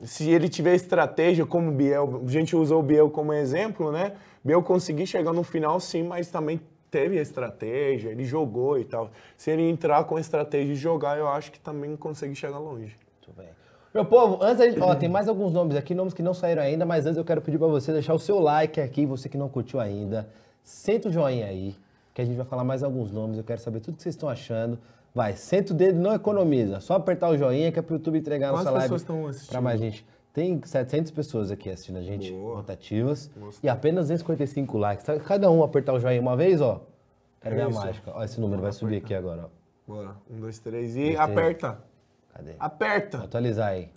se ele tiver estratégia como o Biel, a gente usou o Biel como exemplo, né? Biel conseguir chegar no final sim, mas também teve a estratégia, ele jogou e tal. Se ele entrar com a estratégia de jogar, eu acho que também consegue chegar longe. Muito bem. Meu povo, antes a gente, ó, tem mais alguns nomes aqui, nomes que não saíram ainda, mas antes eu quero pedir pra você deixar o seu like aqui, você que não curtiu ainda. Senta o joinha aí, que a gente vai falar mais alguns nomes, eu quero saber tudo que vocês estão achando. Vai, senta o dedo, não economiza, só apertar o joinha que é pro YouTube entregar a nossa live pra mais gente. Tem setecentas pessoas aqui assistindo a gente, boa, rotativas, gostei, e apenas duzentos e cinquenta e cinco likes. Cada um apertar o joinha uma vez, ó, quero ver a mágica. Ó, esse número vai subir aqui agora, ó. Bora, um, dois, três e aperta. Cadê? Aperta! Atualizar aí.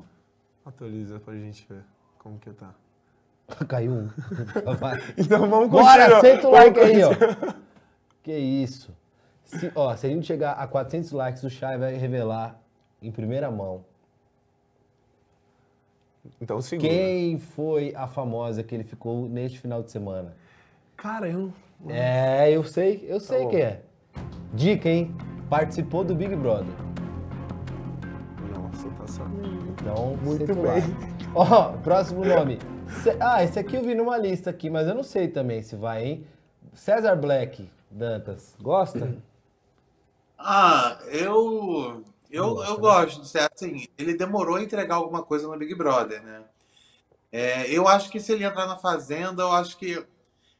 Atualiza pra gente ver como que tá. Caiu um. Então vamos continuar. Bora, senta o like aí, ó. Que isso. Se, ó, se a gente chegar a quatrocentos likes, o Chay vai revelar em primeira mão. Então segura. Quem foi a famosa que ele ficou neste final de semana? Cara, eu... É, eu sei, eu sei tá quem é. Dica, hein? Participou do Big Brother. Então, muito bem. Ó, oh, próximo nome. Ah, esse aqui eu vi numa lista aqui, mas eu não sei também se vai, hein? César Black, Dantas, gosta? Ah, eu... Eu, gosta, eu né? gosto, assim, ele demorou a entregar alguma coisa no Big Brother, né? É, eu acho que se ele entrar na Fazenda, eu acho que...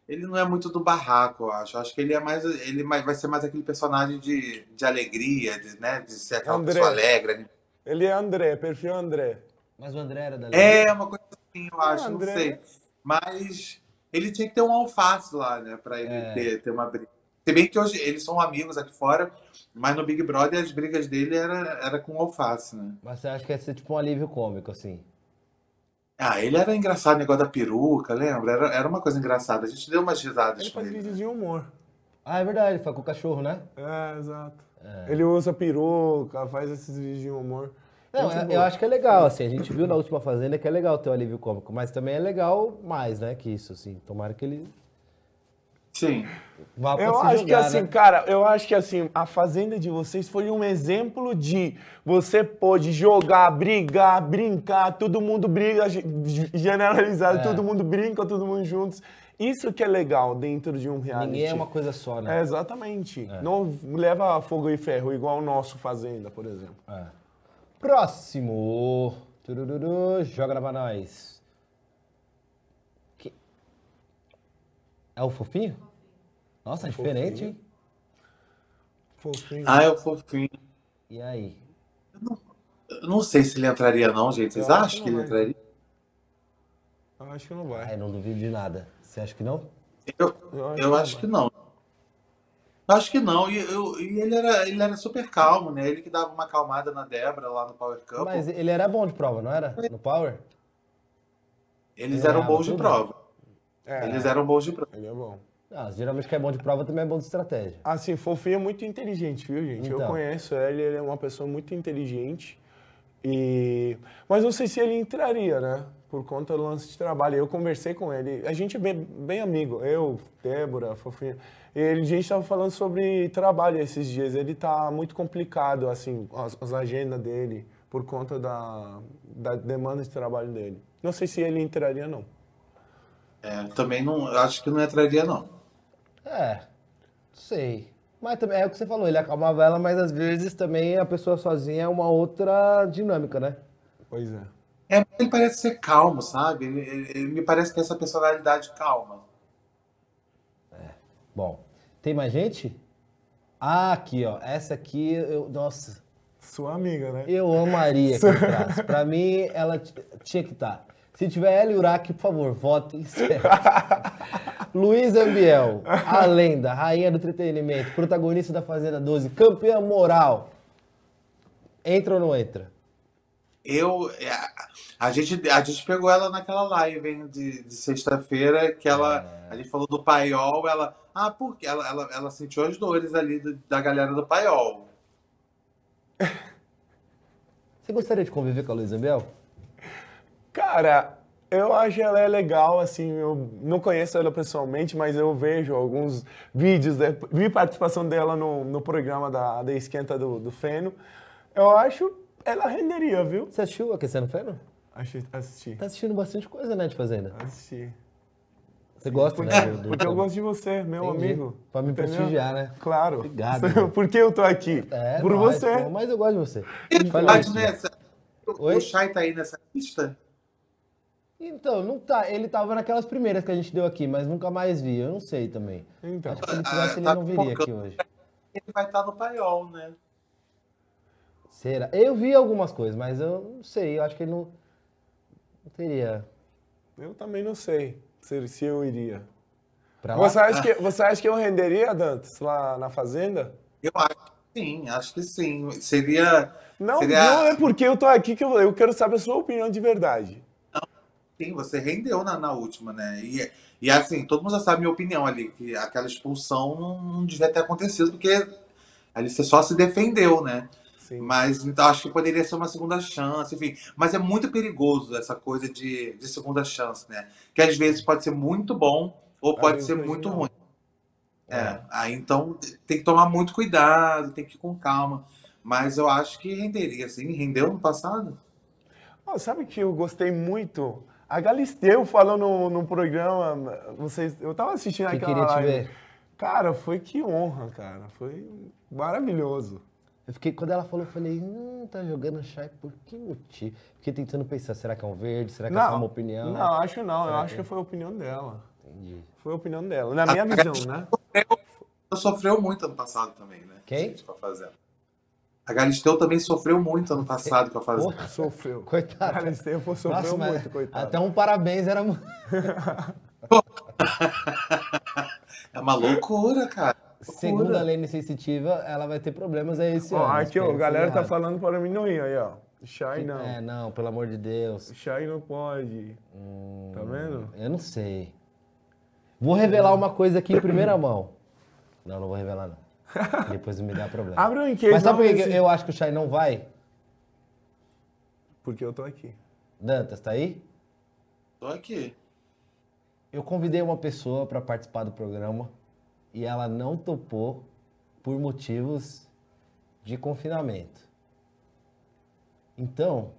Ele não é muito do barraco, eu acho. Eu acho que ele é mais, ele vai ser mais aquele personagem de, de alegria, de, né? De ser aquela André. pessoa alegre, Ele é André, perfil André. Mas o André era da Lívia. É, uma coisa assim, eu acho, ah, não sei. Mas ele tinha que ter um alface lá, né? Pra ele é. ter, ter uma briga. Se bem que hoje eles são amigos aqui fora, mas no Big Brother as brigas dele era, era com alface, né? Mas você acha que ia ser tipo um alívio cômico, assim? Ah, ele era engraçado, o negócio da peruca, lembra? Era, era uma coisa engraçada, a gente deu umas risadas. Ele faz vídeos de humor. Ah, é verdade, ele faz com o cachorro, né? É, exato. É. Ele usa peruca, faz esses vídeos de humor. Não, eu, eu acho que é legal, assim, a gente viu na última Fazenda que é legal ter o alívio cômico, mas também é legal mais, né, que isso, assim, tomara que ele... Sim. Vá eu acho jogar, que assim, né? cara, eu acho que assim, a Fazenda de vocês foi um exemplo de você pôde jogar, brigar, brincar, todo mundo briga, generalizado, é. todo mundo brinca, todo mundo juntos. Isso que é legal dentro de um reality. Ninguém é uma coisa só, né? É, exatamente. É. Não leva fogo e ferro, igual o nosso Fazenda, por exemplo. É. Próximo. Turururu, joga pra nós. Que... É o Fofinho? Nossa, é diferente, hein? Fofinho. Ah, é o Fofinho. E aí? Eu não, eu não sei se ele entraria não, gente. Vocês eu acham que ele vai. entraria? Eu acho que não vai. Ah, não duvido de nada. Você acha que não? Eu, eu, eu acho que não. Eu acho que não. E, eu, e ele, era, ele era super calmo, né? Ele que dava uma acalmada na Débora lá no Power Camp. Mas ele era bom de prova, não era? No Power? Eles ele eram bons de bem. prova. É, Eles eram bons de prova. Ele é bom. Ah, geralmente quem é bom de prova também é bom de estratégia. Assim, Fofinho é muito inteligente, viu, gente? Então. Eu conheço ele, ele é uma pessoa muito inteligente. E... Mas não sei se ele entraria, né? Por conta do lance de trabalho. Eu conversei com ele, a gente é bem, bem amigo, eu, Débora, Fofinha. Ele, a gente estava falando sobre trabalho esses dias, ele tá muito complicado, assim, as, as agendas dele, por conta da, da demanda de trabalho dele. Não sei se ele entraria, não. É, também não, acho que não entraria, não. É, sei. Mas também é o que você falou, ele acalmava ela, mas às vezes também a pessoa sozinha é uma outra dinâmica, né? Pois é. É, ele parece ser calmo, sabe? Ele, ele, ele me parece ter essa personalidade calma. É. Bom, tem mais gente? Ah, aqui, ó. Essa aqui, eu, nossa. Sua amiga, né? Eu amaria que entrasse. Pra mim, ela tinha que estar. Se tiver ela e Urach, por favor, votem certo. Luísa Biel, a lenda, rainha do entretenimento, protagonista da Fazenda doze, campeã moral. Entra ou não entra? Eu, a gente, a gente pegou ela naquela live, hein, de, de sexta-feira, que ela, é. a gente falou do paiol, ela, ah, porque ela, ela, ela sentiu as dores ali do, da galera do paiol. Você gostaria de conviver com a Luísa Biel? Cara, eu acho ela é legal, assim, eu não conheço ela pessoalmente, mas eu vejo alguns vídeos, né, vi participação dela no, no programa da, da Esquenta do, do Feno, eu acho... Ela renderia, viu? Você assistiu Aquecendo o Feno? Assisti. Tá assistindo bastante coisa, né, de Fazenda? Assisti. Você gosta, porque, né? Porque eu gosto de você, meu Entendi. Amigo. Pra me entendeu? Prestigiar, né? Claro. Obrigado. Por que eu tô aqui? É, Por nós, você. Pô, mas eu gosto de você. Mas nessa, o Chay tá aí nessa lista? Então, não tá. Ele tava naquelas primeiras que a gente deu aqui, mas nunca mais vi. Eu não sei também. Então. Acho que se ele tivesse, ele ah, tá não viria aqui hoje. Ele vai estar tá no paiol, né? Será? Eu vi algumas coisas, mas eu não sei. Eu acho que ele não... Não teria... Eu também não sei se, se eu iria. Pra lá? Você acha que, você acha que eu renderia, Dantas, lá na fazenda? Eu acho que sim, acho que sim. Seria... Não, seria... não é porque eu tô aqui que eu, eu quero saber a sua opinião de verdade. Não, sim, você rendeu na, na última, né? E, e assim, todo mundo já sabe a minha opinião ali, que aquela expulsão não, não devia ter acontecido, porque ali você só se defendeu, né? Sim. Mas então, acho que poderia ser uma segunda chance, enfim. Mas é muito perigoso essa coisa de, de segunda chance, né? Que às vezes pode ser muito bom ou pode ah, ser muito não. ruim. É. É. Aí, então, tem que tomar muito cuidado, tem que ir com calma. Mas eu acho que renderia, assim. Rendeu no passado? Oh, sabe que eu gostei muito? A Galisteu falou no, no programa, vocês, eu tava assistindo que aquela live. Te ver. Cara, foi que honra, cara. Foi maravilhoso. Eu fiquei, quando ela falou, eu falei, hum, tá jogando Chay, por que motivo? Fiquei tentando pensar, será que é um verde? Será que não, é só uma opinião? Não, acho não. Será eu acho que... que foi a opinião dela. Entendi. Foi a opinião dela, na a minha a visão, Galisteu, né? Sofreu, sofreu muito ano passado também, né? Quem? Com a Fazenda. A Galisteu também sofreu muito ano passado com a Fazenda. Porra, sofreu. Coitado. A Galisteu sofreu Nossa, muito, coitado. Até um parabéns era muito. É uma loucura, cara. Segundo a lei sensitiva, ela vai ter problemas aí esse ó, ano. Aqui, ó, a galera tá falando para mim não ir aí, ó. Chay não. É, não, pelo amor de Deus. Chay não pode. Hum, tá vendo? Eu não sei. Vou revelar uma coisa aqui em primeira mão. Não, não vou revelar, não. Depois me dá problema. Abre um enquete. Mas sabe por que esse... eu acho que o Chay não vai? Porque eu tô aqui. Dantas, tá aí? Tô aqui. Eu convidei uma pessoa para participar do programa. E ela não topou por motivos de confinamento. Então,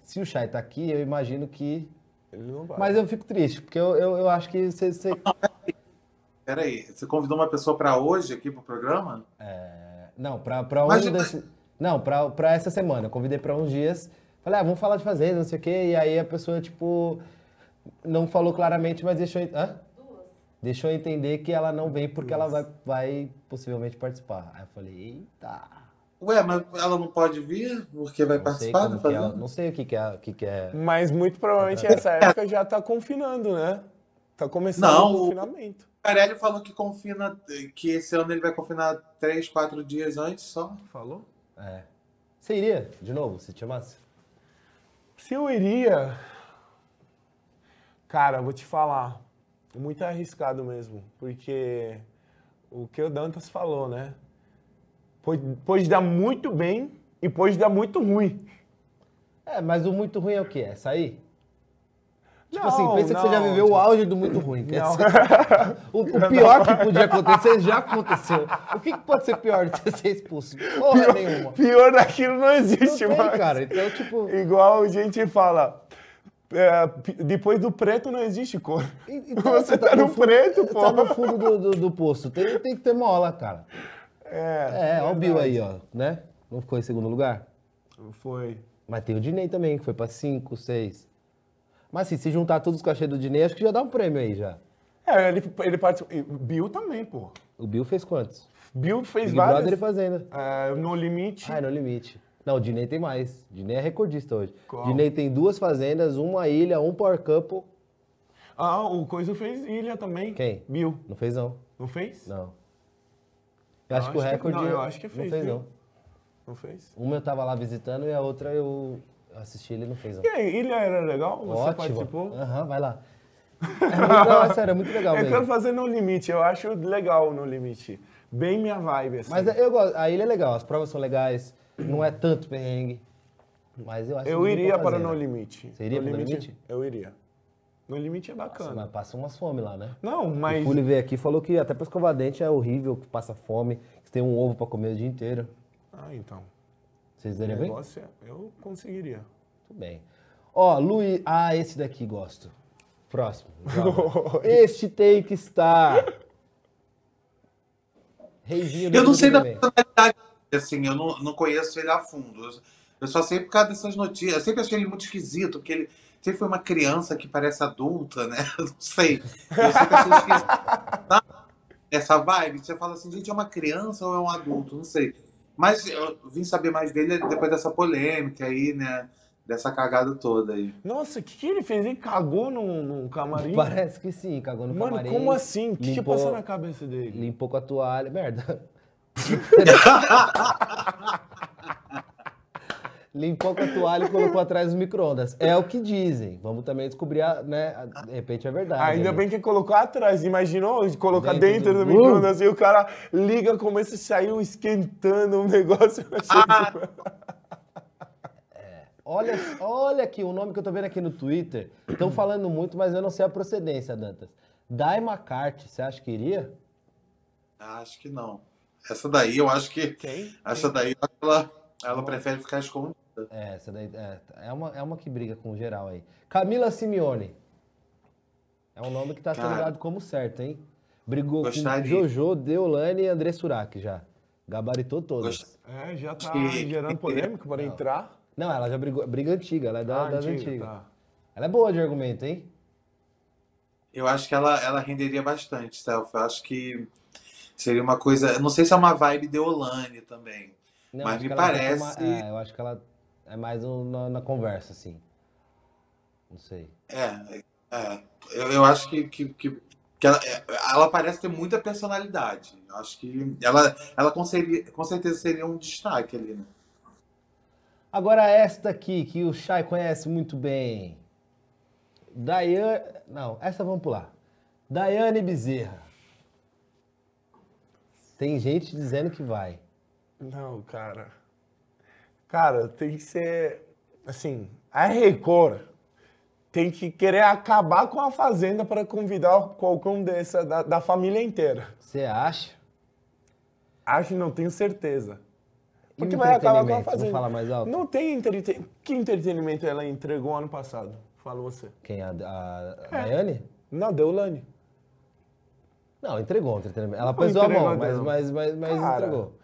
se o Chay tá aqui, eu imagino que... Ele não vai. Mas eu fico triste, porque eu, eu, eu acho que você... você... Peraí, você convidou uma pessoa para hoje aqui pro programa? É... Não, para para Imagina... um desse... Não, pra, pra essa semana. Eu convidei para uns dias. Falei, ah, vamos falar de fazenda, não sei o quê. E aí a pessoa, tipo, não falou claramente, mas deixou... Hã? Deixou eu entender que ela não vem porque Nossa. ela vai, vai possivelmente participar. Aí eu falei, eita. Ué, mas ela não pode vir porque vai não participar? Não, que ela, não sei o que, que, é, que, que é. Mas muito provavelmente essa época já tá confinando, né? Tá começando não, o confinamento. O Carelli falou que confina, que esse ano ele vai confinar três, quatro dias antes só. Falou? É. Você iria de novo, se te chamasse? Se eu iria... Cara, vou te falar... Muito arriscado mesmo, porque o que o Dantas falou, né? Pode, pode dar muito bem e pode dar muito ruim. É, mas o muito ruim é o que? É sair? Tipo não, assim, pensa não, que você já viveu tipo... o auge do muito ruim. Que é assim, o, o pior que podia acontecer já aconteceu. O que, que pode ser pior de você ser expulso? Porra pior, nenhuma. Pior daquilo não existe não tem, mais. Cara. Então, tipo... Igual a gente fala... É, depois do preto não existe cor. Então, você tá, tá no, no fundo, preto, pô. Tá no fundo do, do, do poço. Tem, tem que ter mola, cara. É, é ó o Bill aí, ó. Né? Não ficou em segundo lugar? Foi. Mas tem o Dinei também, que foi pra cinco, seis. Mas assim, se juntar todos os cachês do Dinei, acho que já dá um prêmio aí, já. É, ele, ele participou. O Bill também, pô. O Bill fez quantos? Bill fez vários. Big Brother ele fazendo. É, no limite. Ah, no limite. Não, o Dinei tem mais. O Dinei é recordista hoje. Qual? Dinei tem duas fazendas, uma ilha, um power couple. Ah, o Coisa fez ilha também. Quem? Bill. Não fez, não. Não fez? Não. Eu acho, acho que o recorde... Que... Não, eu acho que fez. Não fez, Bill. não. Não fez? Uma eu tava lá visitando e a outra eu assisti, ele não fez, não. E aí, ilha era legal? Você Ótimo. participou? Aham, uhum, vai lá. É muito, não, é sério, é muito legal mesmo. Eu quero fazer No Limite, eu acho legal No Limite. Bem minha vibe, assim. Mas eu gosto, a ilha é legal, as provas são legais. Não é tanto perrengue, mas eu acho eu que... Eu iria para No Limite. Você iria para No Limite? Eu iria. No Limite é bacana. Nossa, mas passa uma fome lá, né? Não, mas... O Fully veio aqui e falou que até para escovar dente é horrível, que passa fome, que tem um ovo para comer o dia inteiro. Ah, então. Vocês iriam bem? É... Eu conseguiria. Tudo bem. Ó, Luiz... Ah, esse daqui gosto. Próximo. Este take está... Reizinho. Eu não sei da personalidade, assim, eu não, não conheço ele a fundo. Eu, eu só sei por causa dessas notícias. Eu sempre achei ele muito esquisito, porque ele sempre foi uma criança que parece adulta, né? Eu não sei. Eu sempre achei esquisito. Tá? Essa vibe, você fala assim, gente, é uma criança ou é um adulto? Não sei. Mas eu vim saber mais dele depois dessa polêmica aí, né? Dessa cagada toda aí. Nossa, o que, que ele fez? Ele cagou no, no camarim? Parece que sim, cagou no Mano, camarim. Mano, como assim? O que, que passou na cabeça dele? Limpou com a toalha. Merda. Limpou com a toalha e colocou atrás do micro-ondas. É o que dizem. Vamos também descobrir, a, né? A, de repente é verdade. Ainda é bem que colocou atrás. Imaginou colocar dentro, dentro do, do micro-ondas e o cara liga como se saiu esquentando um negócio. Ah. Olha, olha aqui, o nome que eu tô vendo aqui no Twitter. Estão falando muito, mas eu não sei a procedência, Dantas. Dai McCarthy, você acha que iria? Acho que não. Essa daí, eu acho que... Quem? Essa daí, ela, ela prefere ficar escondida. É, essa daí é, é, uma, é uma que briga com o geral aí. Camila Simeone. É um nome que tá sendo dado como certo, hein? Brigou gostaria. com Jojo, Deolane e Andressa Urach já. Gabaritou todas. É, já tá gerando polêmica para entrar. Não, ela já brigou, briga antiga, ela é da, ah, das antiga, antigas. Tá. Ela é boa de argumento, hein? Eu acho que ela, ela renderia bastante, Self. Eu acho que seria uma coisa... Não sei se é uma vibe Deolane também, não, mas me parece... Uma, é, eu acho que ela é mais um, na, na conversa, assim. Não sei. É, é eu, eu acho que... que, que... que ela, ela parece ter muita personalidade. Eu acho que ela, ela conseguiria, com certeza seria um destaque ali, né? Agora esta aqui, que o Chay conhece muito bem. Daiane... Não, essa vamos pular. Deolane Bezerra. Tem gente dizendo que vai. Não, cara. Cara, tem que ser... Assim, a Record tem que querer acabar com a Fazenda para convidar qualquer um dessa, da, da família inteira. Você acha? Acho, não tenho certeza. Porque vai acabar com a Fazenda. Falar mais alto? Não tem entretenimento. Que entretenimento ela entregou ano passado? Fala você. Quem? A, a, a é. Daiane? Não, Deolane. Não, entregou entretenimento. Ela pesou a mão, mas, mas, mas, mas Cara, entregou.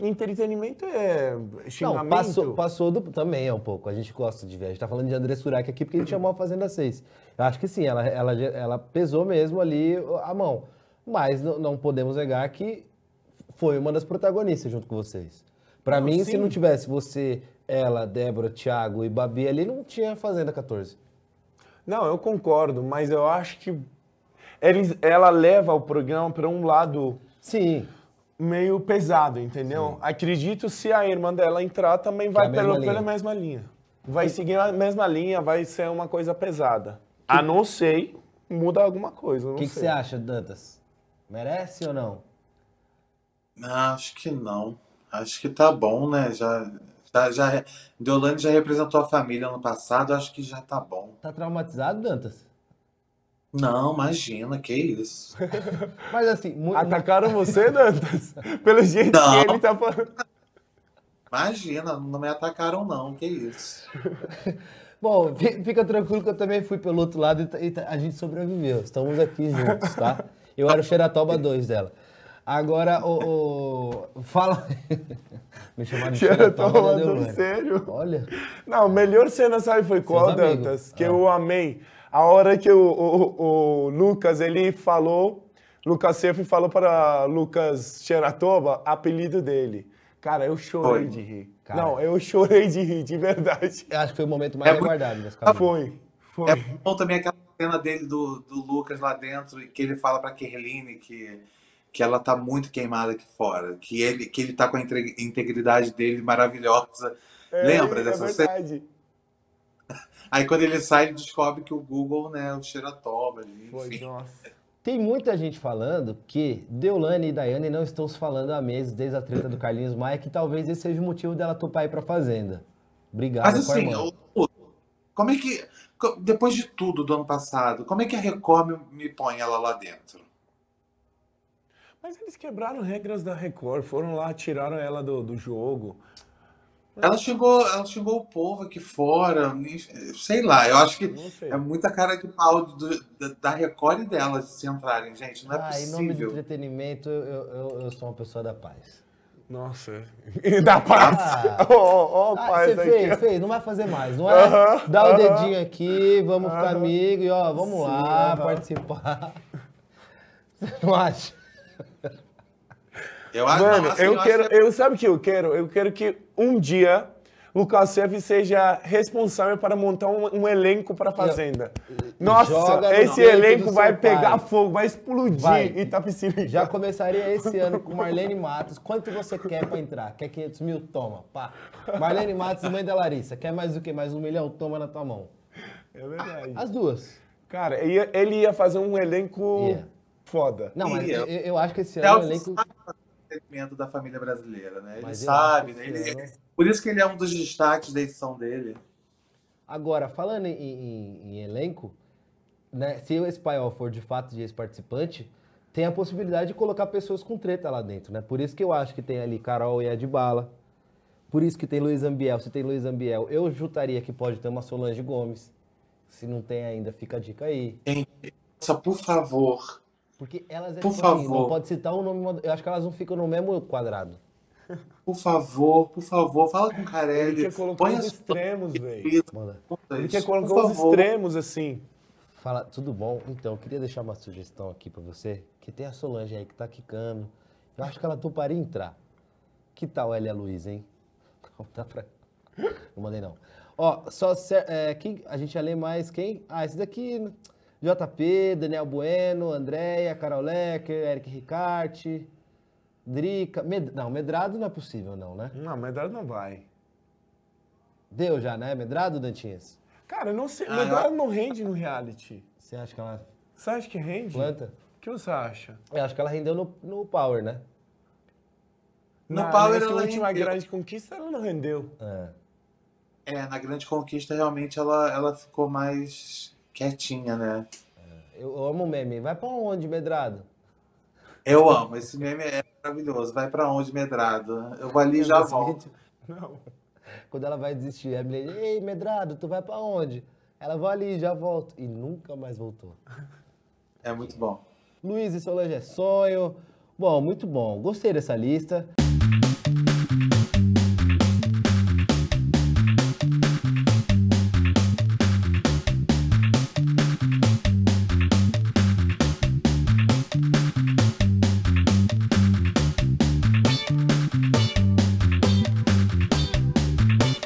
Entretenimento é xingamento. Não, passou, passou do... Também é um pouco. A gente gosta de ver. A gente tá falando de Andressa Urach aqui porque a gente chamou a Fazenda seis. Eu acho que sim, ela, ela, ela pesou mesmo ali a mão. Mas não podemos negar que foi uma das protagonistas junto com vocês. Pra não, mim, sim. se não tivesse você, ela, Débora, Thiago e Babi ali, não tinha Fazenda quatorze. Não, eu concordo, mas eu acho que eles, ela leva o programa para um lado sim. meio pesado, entendeu? Sim. Acredito se a irmã dela entrar também que vai pela mesma, pela mesma linha. Vai seguir a mesma linha, vai ser uma coisa pesada. Que... A não ser, muda alguma coisa. O que você acha, Dantas? Merece ou não? Acho que não. Acho que tá bom, né? Já, já, já, Deolane já representou a família ano passado, acho que já tá bom. Tá traumatizado, Dantas? Não, imagina, que isso. Mas assim... Muito... Atacaram você, Dantas? Pelo jeito não. que ele tá falando. Imagina, não me atacaram não, que isso. Bom, fica tranquilo que eu também fui pelo outro lado e a gente sobreviveu. Estamos aqui juntos, tá? Eu era o Xeratoba dois dela. Agora, o, o... fala... Me chamaram de Xeratoma, Deolane. Sério? Olha. Não, a melhor cena, sabe, foi qual, Dantas? Que ah. eu amei. A hora que o, o, o Lucas, ele falou, Lucas Seffi falou para Lucas Xeratoba, apelido dele. Cara, eu chorei foi. de rir. Cara. Não, eu chorei de rir, de verdade. Eu acho que foi o momento mais é aguardado. Muito... Ah, foi, foi. É bom também aquela cena dele, do, do Lucas lá dentro, que ele fala para Kerline que... que ela tá muito queimada aqui fora, que ele, que ele tá com a integridade dele maravilhosa. É, Lembra é dessa cena? Aí quando ele sai, ele descobre que o Google, né, o Xeratoba, enfim. Foi, nossa. Tem muita gente falando que Deolane e Daiane não estão se falando há meses desde a treta do Carlinhos Maia, que talvez esse seja o motivo dela topar ir pra Fazenda. Obrigado, Mas assim, eu, como é que, depois de tudo do ano passado, como é que a Record me, me põe ela lá dentro? Mas eles quebraram regras da Record, foram lá, tiraram ela do, do jogo. Ela xingou, ela xingou o povo aqui fora, sei lá, eu acho que é muita cara de pau do, da Record dela de se entrarem, gente, não é ah, possível. Ah, em nome de entretenimento, eu, eu, eu sou uma pessoa da paz. Nossa, e da paz. Ah, oh, oh, ah, paz você fez, aqui. fez, não vai fazer mais, não é? Uh-huh, dá uh-huh, o dedinho aqui, vamos uh-huh. ficar amigo e ó, vamos Sim, lá, uh-huh. participar. Você não acha? Eu acho, Mano, não, assim, eu, eu quero, que... eu, sabe o que eu quero? Eu quero que um dia Lucas F seja responsável para montar um, um elenco para a Fazenda. Eu... Nossa, Joga esse elenco vai pegar pai. fogo, vai explodir vai. e tá piscina. Já começaria esse ano com Marlene Matos. Quanto você quer para entrar? Quer quinhentos mil? Toma, pá. Marlene Matos, mãe da Larissa. Quer mais o quê? Mais um milhão? Toma na tua mão. É verdade. As duas. Cara, ele ia fazer um elenco yeah. foda. Não, mas yeah. eu, eu acho que esse ano é um elenco... segmento da família brasileira, né? Ele Mas sabe, né? Ele, ele, por isso que ele é um dos destaques da edição dele. Agora, falando em, em, em elenco, né? Se esse paiol for de fato de ex-participante, tem a possibilidade de colocar pessoas com treta lá dentro, né? Por isso que eu acho que tem ali Carol e Hadballa, por isso que tem Luísa Biel. Se tem Luísa Biel, eu juntaria que pode ter uma Solange Gomes. Se não tem ainda, fica a dica aí. Só por favor... Porque elas é por favor. Assim, não pode citar o nome, eu acho que elas não ficam no mesmo quadrado. Por favor, por favor, fala com o Carelli. Ele quer colocar os extremos, velho. Ele quer colocar os extremos, assim. Fala, tudo bom? Então, eu queria deixar uma sugestão aqui pra você, que tem a Solange aí que tá quicando. Eu acho que ela toparia entrar. Que tal Elia Luiz, hein? Não, dá pra... não mandei não. Ó, só... É, quem... A gente ia ler mais quem? Ah, esse daqui... J P, Daniel Bueno, Andréia, Carol Lecker, Eric Ricarte, Drica... Med... Não, Medrado não é possível não, né? Não, Medrado não vai. Deu já, né? Medrado, Dantinhas? Cara, eu não sei. Ah, Medrado eu... não rende no reality. Você acha que ela... Você acha que rende? Planta. O que você acha? Eu acho que ela rendeu no, no Power, né? No não, Power ela última rendeu. grande conquista ela não rendeu. É. É, na grande conquista realmente ela, ela ficou mais... quietinha, né? Eu amo meme. Vai pra onde, Medrado? Eu amo. Esse meme é maravilhoso. Vai pra onde, Medrado? Eu vou ali e já volto. Não. Quando ela vai desistir, a mulher diz, ei, Medrado, tu vai pra onde? Ela vai ali e já volto. E nunca mais voltou. É muito bom. Luiz e Solange é sonho. Bom, muito bom. Gostei dessa lista.